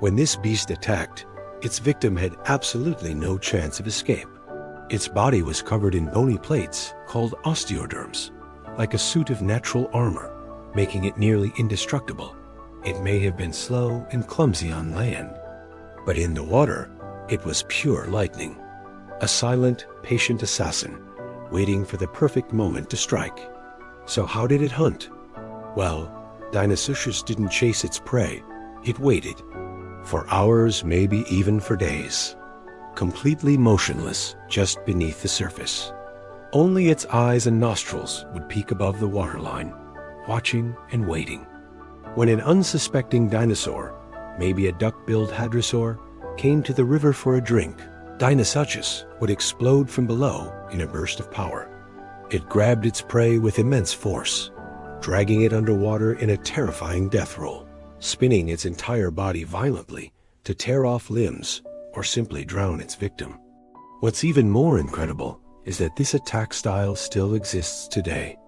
When this beast attacked, its victim had absolutely no chance of escape. Its body was covered in bony plates called osteoderms, like a suit of natural armor, making it nearly indestructible. It may have been slow and clumsy on land, but in the water, it was pure lightning. A silent, patient assassin, waiting for the perfect moment to strike. So how did it hunt? Well, Deinosuchus didn't chase its prey. It waited. For hours, maybe even for days. Completely motionless, just beneath the surface. Only its eyes and nostrils would peek above the waterline, watching and waiting. When an unsuspecting dinosaur, maybe a duck-billed hadrosaur, came to the river for a drink, Deinosuchus would explode from below in a burst of power. It grabbed its prey with immense force, dragging it underwater in a terrifying death roll, spinning its entire body violently to tear off limbs or simply drown its victim. What's even more incredible is that this attack style still exists today.